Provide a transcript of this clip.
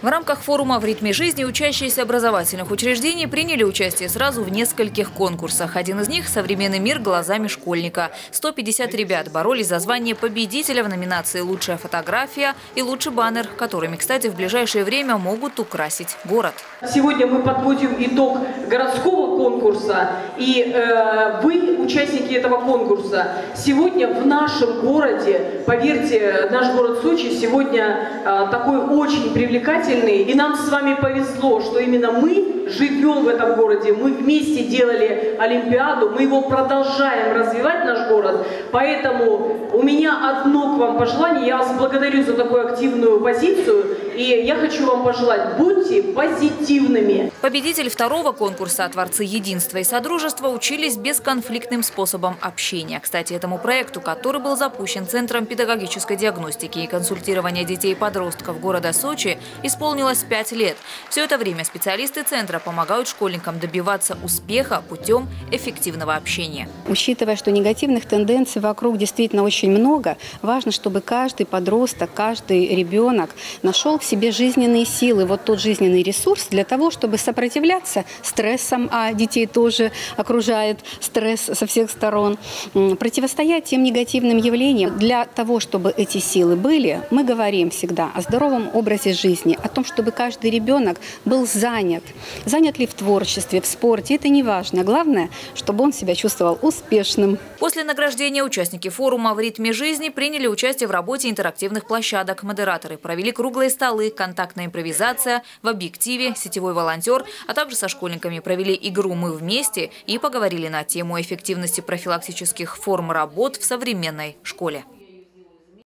В рамках форума «В ритме жизни» учащиеся образовательных учреждений приняли участие сразу в нескольких конкурсах. Один из них – «Современный мир глазами школьника». 150 ребят боролись за звание победителя в номинации «Лучшая фотография» и «Лучший баннер», которыми, кстати, в ближайшее время могут украсить город. Сегодня мы подводим итог городского конкурса. И вы, участники этого конкурса, сегодня в нашем городе, поверьте, наш город Сочи сегодня такой очень привлекательный. И нам с вами повезло, что именно мы живем в этом городе, мы вместе делали Олимпиаду, мы его продолжаем развивать, наш город. Поэтому у меня одно к вам пожелание, я вас благодарю за такую активную позицию, и я хочу вам пожелать, будьте позитивными. Победитель второго конкурса «Творцы единства и содружества» учились бесконфликтным способом общения. Кстати, этому проекту, который был запущен Центром педагогической диагностики и консультирования детей и подростков города Сочи, исполнилось 5 лет. Все это время специалисты центра помогают школьникам добиваться успеха путем эффективного общения. Учитывая, что негативных тенденций вокруг действительно очень много, важно, чтобы каждый подросток, каждый ребенок нашел в себе жизненные силы, вот тот жизненный ресурс для того, чтобы сопротивляться стрессам, а детей тоже окружает стресс со всех сторон, противостоять тем негативным явлениям. Для того, чтобы эти силы были, мы говорим всегда о здоровом образе жизни, о том, чтобы каждый ребенок был занят. Занят ли в творчестве, в спорте, это не важно. Главное, чтобы он себя чувствовал успешным. После награждения участники форума «В ритме жизни» приняли участие в работе интерактивных площадок. Модераторы провели круглые столы, контактная импровизация, в объективе, сетевой волонтер, а также со школьниками провели игру «Мы вместе» и поговорили на тему эффективности профилактических форм работ в современной школе.